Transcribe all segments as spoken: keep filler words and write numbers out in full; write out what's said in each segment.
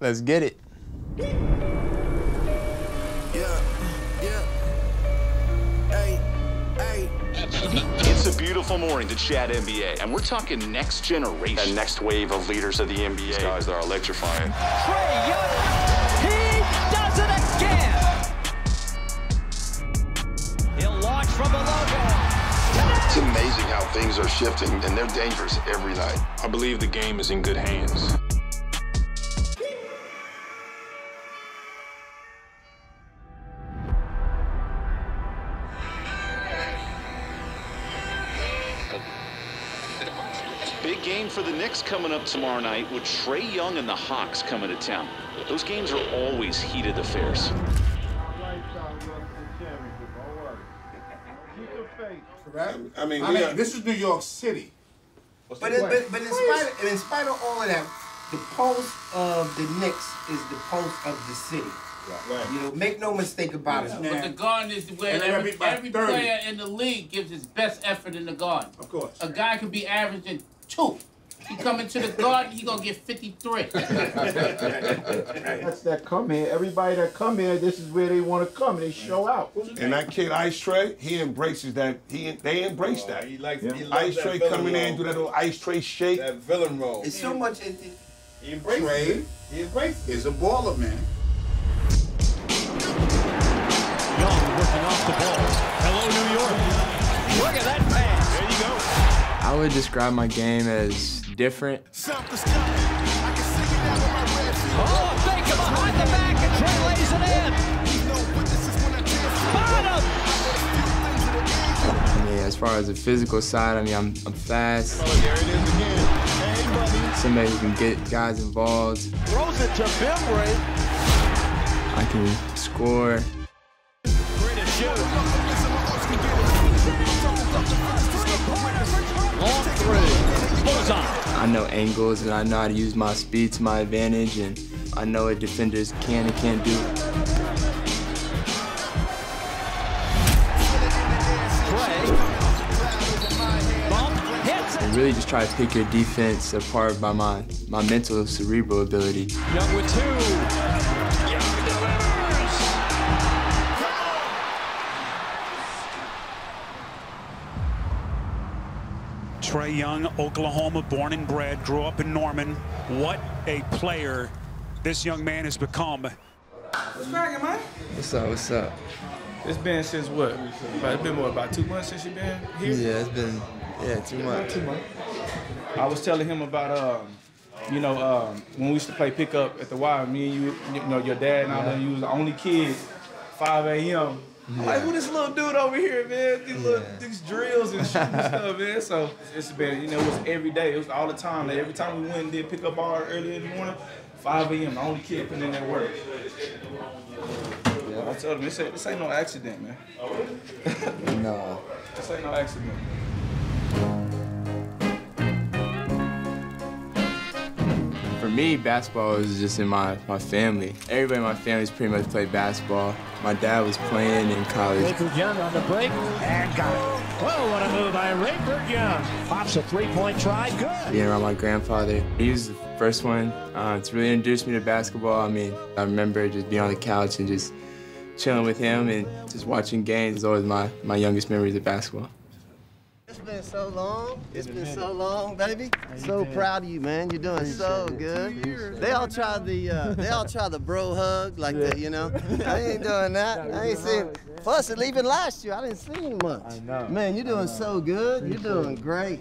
Let's get it. Yeah, yeah. Hey, hey. It's a beautiful morning to chat N B A, and we're talking next generation. That next wave of leaders of the N B A. These guys that are electrifying. Trae Young, he does it again. He'll launch from the logo. It's amazing how things are shifting, and they're dangerous every night. I believe the game is in good hands. Big game for the Knicks coming up tomorrow night with Trae Young and the Hawks coming to town. Those games are always heated affairs. Right? I mean, I mean are... this is New York City. But, it, but, but in, spite of, in spite of all of that, the pulse of the Knicks is the pulse of the city. Right. You know, make no mistake about yeah. it. Man. But the Garden is the way every, every player in the league gives his best effort in the Garden. Of course. A guy could be averaging two. He come into the Garden, he gonna get fifty-three. That's that come here. Everybody that come here, this is where they want to come. They show out. And that kid Ice Trae, he embraces that. He they embrace oh, that. He likes yeah. he Ice Trae coming in and do that little Ice Trae shake. That villain role. It's so much. It, it, he embraces. Trae, he embraces. Is a baller man. Young working off the ball. Hello, New York. Look at that pass. There you go. I would describe my game as different. Oh, they come behind the back and Trae lays it in. I mean, as far as the physical side, I mean, I'm, I'm fast. Oh, there it is again. Hey, buddy. Somebody who can get guys involved. Throws it to Bimray. I can score. Free to shoot. Long three. Bullseye. I know angles, and I know how to use my speed to my advantage, and I know what defenders can and can't do. And really just try to pick your defense apart by my, my mental, cerebral ability. Young with two. Young delivers. Trae Young, Oklahoma, born and bred, grew up in Norman. What a player this young man has become. What's cracking, man? What's up, what's up? It's been since what? About, it's been, what, about two months since you've been here? Yeah, it's been, yeah, two months. Two months. I was telling him about, um, you know, um, when we used to play pickup at the Y, me and you, you know, your dad and yeah. I, know you was the only kid, five A M Yeah. Like, who this little dude over here, man? These yeah. little these drills and shooting stuff, man. So it's been, you know, it was every day. It was all the time. Like, every time we went and did pick up our early in the morning, five A M, the only kid putting in that work. Yeah. I told him, this ain't, this ain't no accident, man. No. This ain't no accident. For me, basketball is just in my, my family. Everybody in my family's pretty much played basketball. My dad was playing in college. Rayford Young on the break, and got it. Whoa, what a move by Rayford Young. Pops a three-point try, good. Being around my grandfather, he was the first one uh, to really introduce me to basketball. I mean, I remember just being on the couch and just chilling with him and just watching games is always my, my youngest memories of basketball. It's been so long. It's been so long, baby. So proud of you, man. You're doing so good. They all try the, uh, they all try the bro hug like that, you know. I ain't doing that. I ain't seen Fussy even last year. I didn't see him much. I know. Man, you're doing so good. You're doing great.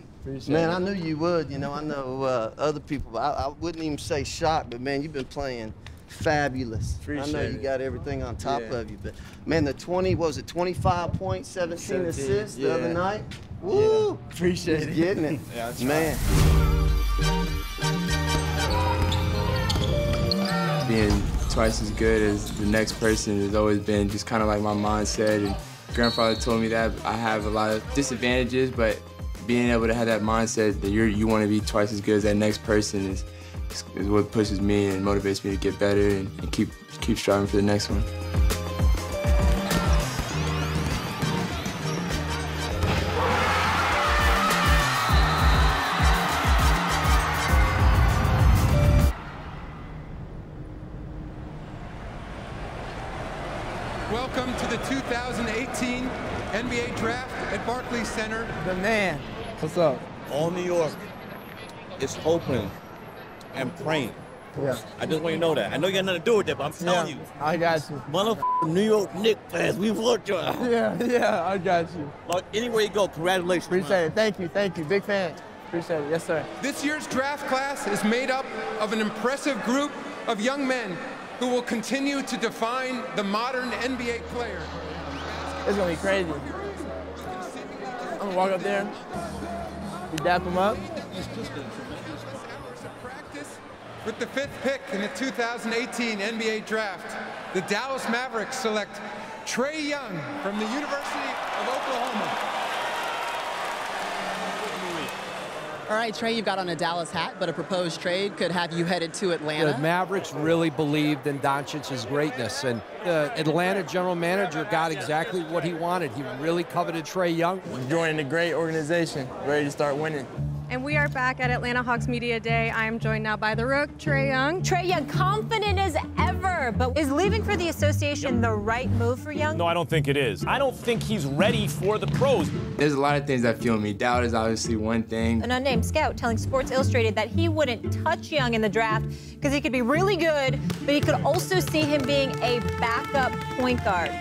Man, I knew you would. You know, I know uh, other people. I, I wouldn't even say shot, but man, you've been playing fabulous. Appreciate I know you it. Got everything on top yeah. of you, but man, the twenty, what was it, twenty-five points, seventeen, seventeen assists yeah. the other night? Woo! Yeah. Appreciate He's it. Getting it. Yeah, man. Being twice as good as the next person has always been just kind of like my mindset, and grandfather told me that I have a lot of disadvantages, but being able to have that mindset that you're, you want to be twice as good as that next person is is what pushes me and motivates me to get better and, and keep keep striving for the next one. welcome to the two thousand eighteen N B A Draft at Barclays Center. The man. What's up? All New York is hoping and praying. Yeah. I just want you to know that. I know you got nothing to do with it, but I'm telling yeah, you. I got you. Motherfucking New York Knicks fans, we want you. Yeah, yeah, I got you. Look, anywhere you go, congratulations. Appreciate man. it. Thank you, thank you. Big fan. Appreciate it. Yes, sir. This year's draft class is made up of an impressive group of young men who will continue to define the modern N B A player. It's going to be crazy. I'm going to walk up there, we dap them up. With the fifth pick in the two thousand eighteen N B A Draft, the Dallas Mavericks select Trae Young from the University of Oklahoma. All right, Trae, you've got on a Dallas hat, but a proposed trade could have you headed to Atlanta. The Mavericks really believed in Doncic's greatness, and the Atlanta general manager got exactly what he wanted. He really coveted Trae Young. Joining a great organization, ready to start winning. And we are back at Atlanta Hawks Media Day. I am joined now by the Rook, Trae Young. Trae Young, confident as ever, but is leaving for the association the right move for Young? No, I don't think it is. I don't think he's ready for the pros. There's a lot of things that fuel me. Doubt is obviously one thing. An unnamed scout telling Sports Illustrated that he wouldn't touch Young in the draft because he could be really good, but he could also see him being a backup point guard.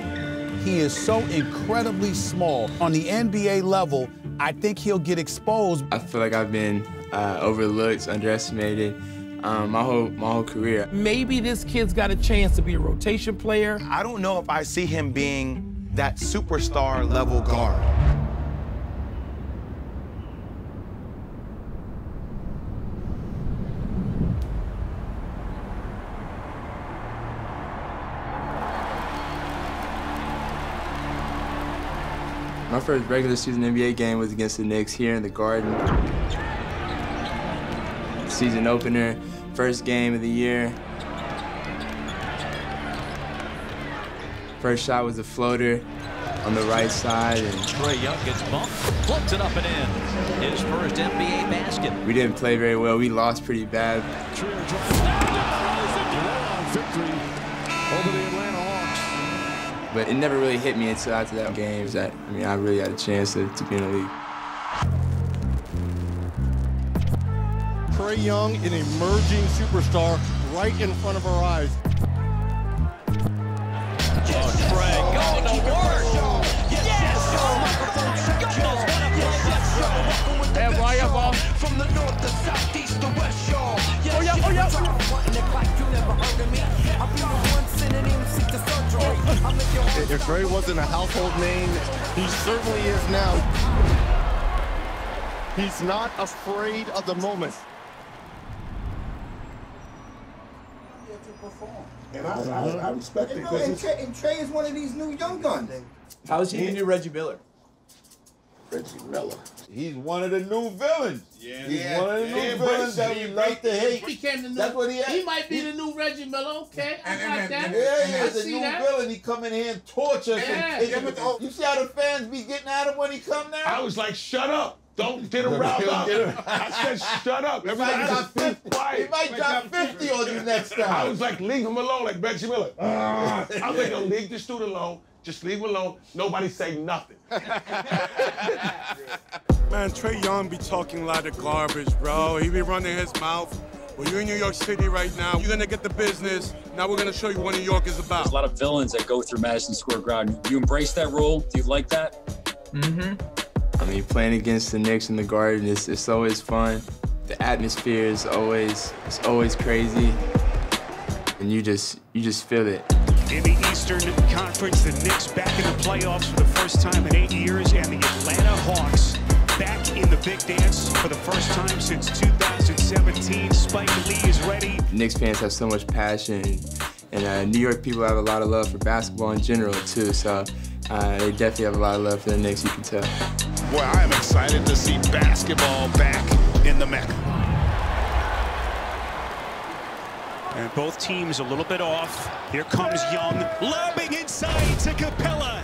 He is so incredibly small. On the N B A level, I think he'll get exposed. I feel like I've been uh, overlooked, underestimated um, my whole my whole career. Maybe this kid's got a chance to be a rotation player. I don't know if I see him being that superstar level guard. My first regular season N B A game was against the Knicks here in the Garden. Season opener, first game of the year. First shot was a floater on the right side. And Trae Young gets bumped, floats it up and in. His first N B A basket. We didn't play very well. We lost pretty bad. Over the Atlanta But it never really hit me until after that game. I, I mean, I really had a chance to, to be in the league. Trae Young, an emerging superstar, right in front of our eyes. Oh, Trae, going to work! Yes! And right up off. From the north to southeast to west, y'all. Oh, yeah, oh, yeah. If Trae wasn't a household name, he certainly is now. He's not afraid of the moment. He had to perform. And I, I, I respect it. You know, and, Trae, and Trae is one of these new young guns. How is he? He knew Reggie Miller. Reggie Miller. He's one of the new villains. Yeah, he's yeah, one of the new yeah, villains that we like to hate. He came to new, That's what he had. He might be he, the new Reggie Miller. Okay, I and, like and, that. Yeah, yeah, he's a new that. villain. He come in here and torture us. Yeah. And, and, and, you see how the fans be getting at him when he come now? I was like, shut up. Don't get around him. I said, shut up. Everybody just sit quiet. He might drop fifty on you next time. I was like, leave him alone, like Reggie Miller. Uh, I was like, no, leave this dude alone. Just leave him alone. Nobody say nothing. Man, Trae Young be talking a lot of garbage, bro. He be running his mouth. Well, you're in New York City right now. You're going to get the business. Now we're going to show you what New York is about. There's a lot of villains that go through Madison Square Garden. Do you embrace that rule? Do you like that? Mm-hmm. I mean, playing against the Knicks in the Garden, it's, it's always fun. The atmosphere is always, it's always crazy. And you just, you just feel it. In the Eastern Conference, the Knicks back in the playoffs for the first time in eight years, and the Atlanta Hawks back in the big dance for the first time since two thousand seventeen. Spike Lee is ready. Knicks fans have so much passion, and uh, New York people have a lot of love for basketball in general, too, so uh, they definitely have a lot of love for the Knicks, you can tell. Boy, I am excited to see basketball back in the Mecca. And both teams a little bit off. Here comes Young, lobbing inside to Capella.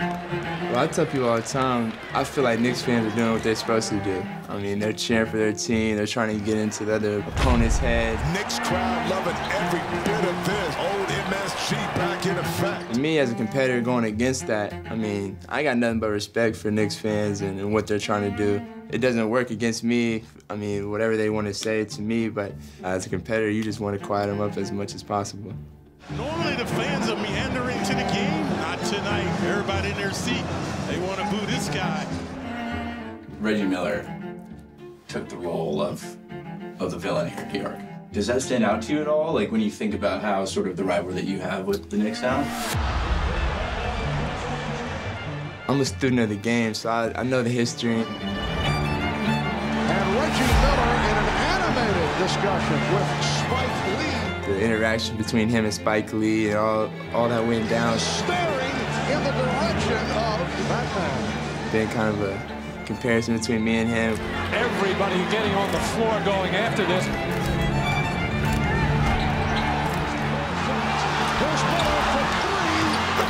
Well, I tell people all the time, I feel like Knicks fans are doing what they're supposed to do. I mean, they're cheering for their team. They're trying to get into the other opponent's head. Knicks crowd loving every bit of this. Old M S G back in effect. me as a competitor going against that, I mean, I got nothing but respect for Knicks fans and, and what they're trying to do. It doesn't work against me. I mean, whatever they want to say to me, but as a competitor, you just want to quiet them up as much as possible. Normally the fans are meandering to the game. Not tonight. Everybody in their seat. They want to boo this guy. Reggie Miller took the role of, of the villain here in New York. Does that stand out to you at all? Like when you think about how sort of the rivalry that you have with the Knicks now? I'm a student of the game, so I, I know the history. And Reggie Miller in an animated discussion with Spike Lee. The interaction between him and Spike Lee and all, all that went down. Staring in the direction of that man. Been kind of a comparison between me and him. Everybody getting on the floor going after this.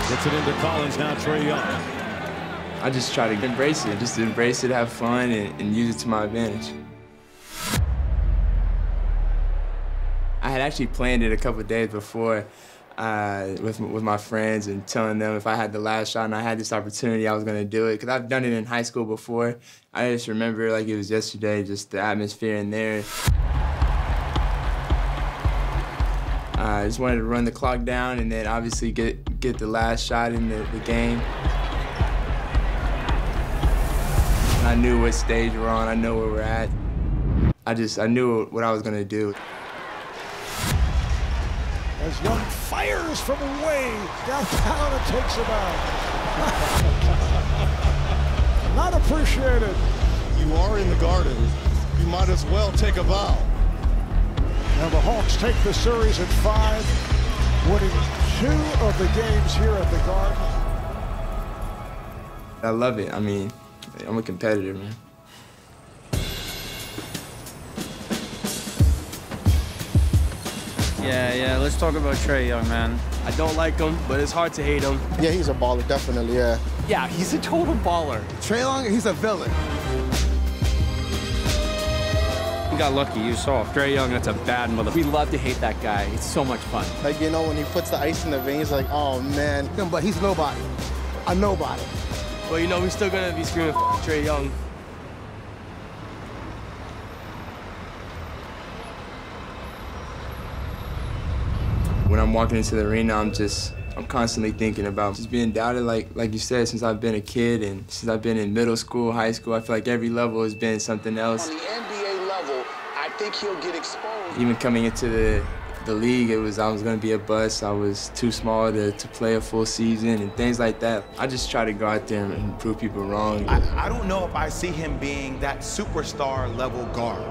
Gets it into Collins, now Trae Young. I just try to embrace it, just embrace it, have fun, and, and use it to my advantage. I had actually planned it a couple of days before uh, with, with my friends and telling them if I had the last shot and I had this opportunity, I was going to do it, because I've done it in high school before. I just remember like it was yesterday, just the atmosphere in there. I just wanted to run the clock down and then obviously get get the last shot in the, the game. I knew what stage we're on. I know where we're at. I just, I knew what I was going to do. As Young fires from away downtown and takes it out. Not appreciated. You are in the Garden. You might as well take a bow. Now the Hawks take the series at five, winning two of the games here at the Garden. I love it. I mean, I'm a competitor, man. Yeah, yeah, let's talk about Trae Young, man. I don't like him, but it's hard to hate him. Yeah, he's a baller, definitely, yeah. Yeah, he's a total baller. Trae Young, he's a villain. You got lucky, you saw. Trae Young, that's a bad mother. We love to hate that guy. It's so much fun. Like, you know, when he puts the ice in the veins, like, oh, man. But he's nobody. A nobody. Well, you know, we're still going to be screaming F Trae Young. When I'm walking into the arena, I'm just, I'm constantly thinking about just being doubted, like like you said, since I've been a kid and since I've been in middle school, high school. I feel like every level has been something else. I think he'll get exposed. Even coming into the, the league, it was I was going to be a bust. I was too small to, to play a full season and things like that. I just try to go out there and prove people wrong. I, I don't know if I see him being that superstar level guard.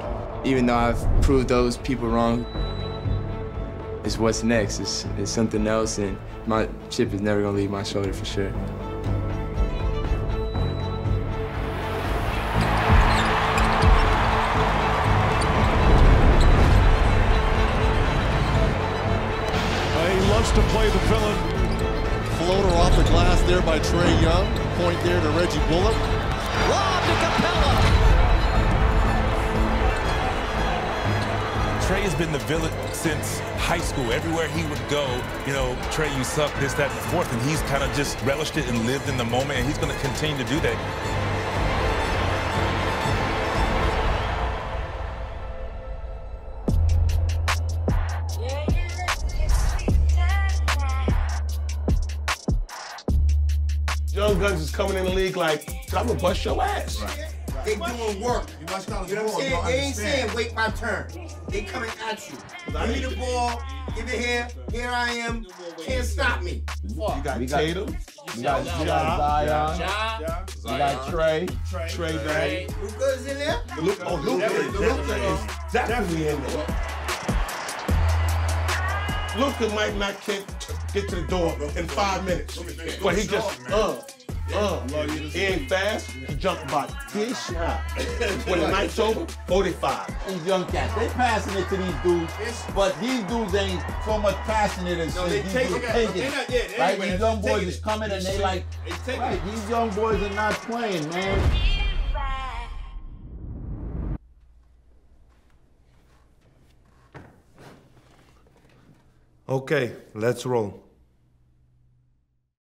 Even though I've proved those people wrong, it's what's next. It's, it's something else, and my chip is never going to leave my shoulder for sure. To play the villain. Floater off the glass there by Trae Young. Point there to Reggie Bullock. Robbed to Capella. Trae has been the villain since high school. Everywhere he would go, you know, Trae, you suck, this, that, and forth. And he's kind of just relished it and lived in the moment, and he's going to continue to do that. Young Guns is coming in the league like, I'm gonna bust your ass. Right. Right. They doing work. You watch Collins, you know what I'm saying? They ain't saying wait my turn. They coming at you. Give me the ball. Give it here. Here I am. Can't stop me. You got Tatum. You got Zion. Ja. You got Trae. Trae Day. Luka's in there. Oh, Luka is definitely in there. Luka might not kick. Get to the door in five minutes. But he just, uh, uh, he ain't fast, he jumped about this shot. When the night's over, forty-five. These young cats, they passing it to these dudes, but these dudes ain't so much passionate as no, they these take dudes take it. Not, yeah, right? These young boys is coming and they like, they right, it. These young boys are not playing, man. Okay, let's roll.